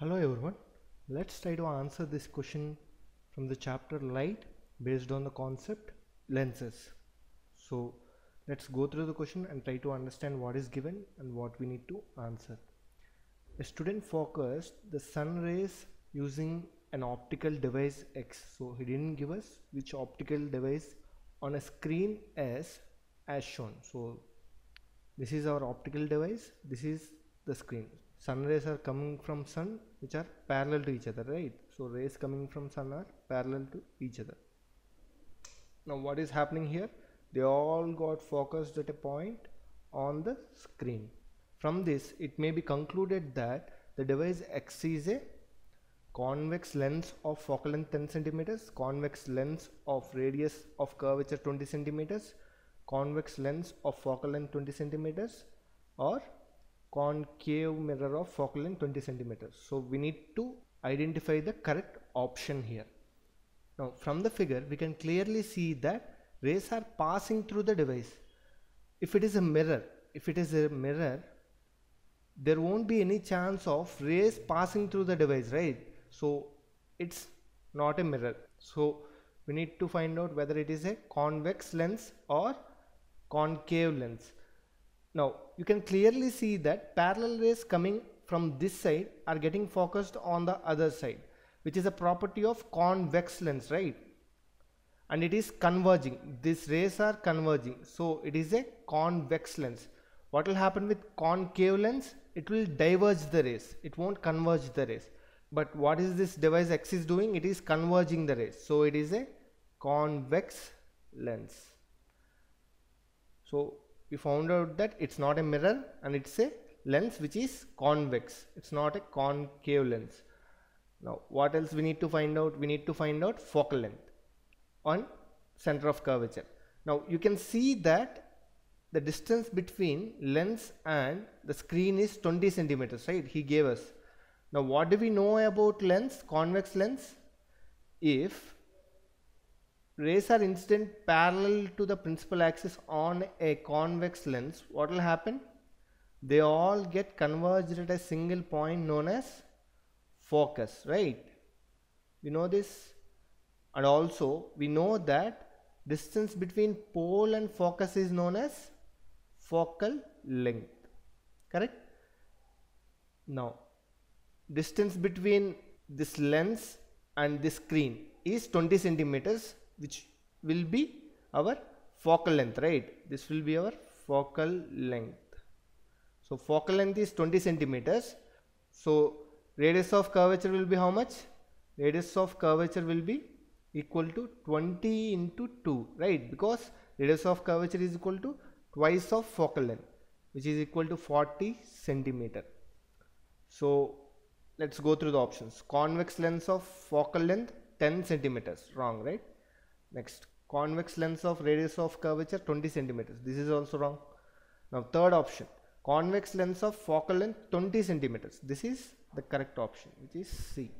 Hello everyone, let's try to answer this question from the chapter light based on the concept lenses. So let's go through the question and try to understand what is given and what we need to answer. A student focused the sun rays using an optical device X. So he didn't give us which optical device on a screen S as shown. So this is our optical device, this is the screen. Sun rays are coming from sun which are parallel to each other, right? So rays coming from sun are parallel to each other. Now what is happening here? They all got focused at a point on the screen. From this it may be concluded that the device X is a convex lens of focal length 10 centimeters, convex lens of radius of curvature 20 centimeters, convex lens of focal length 20 centimeters, or concave mirror of focal length 20 centimeters. So we need to identify the correct option here. Now from the figure we can clearly see that rays are passing through the device. If it is a mirror, there won't be any chance of rays passing through the device, right? So it's not a mirror. So we need to find out whether it is a convex lens or concave lens. Now you can clearly see that parallel rays coming from this side are getting focused on the other side, which is a property of convex lens, right? And it is converging. These rays are converging. So it is a convex lens. What will happen with concave lens? It will diverge the rays. It won't converge the rays. But what is this device X is doing? It is converging the rays. So it is a convex lens. So we found out that it's not a mirror and it's a lens which is convex. It's not a concave lens. Now what else we need to find out? We need to find out focal length on center of curvature. Now you can see that the distance between lens and the screen is 20 centimeters, right? He gave us. Now what do we know about lens, convex lens? If rays are incident parallel to the principal axis on a convex lens, what will happen? They all get converged at a single point known as focus, right? We know this, and also we know that distance between pole and focus is known as focal length, correct? Now distance between this lens and this screen is 20 centimeters, which will be our focal length, right? This will be our focal length. So focal length is 20 centimeters. So radius of curvature will be how much? Radius of curvature will be equal to 20 into 2, right? Because radius of curvature is equal to twice of focal length, which is equal to 40 centimeter. So let's go through the options. Convex lens of focal length 10 centimeters, wrong, right? Next, convex lens of radius of curvature 20 centimeters. This is also wrong. Now third option, convex lens of focal length 20 centimeters. This is the correct option, which is C.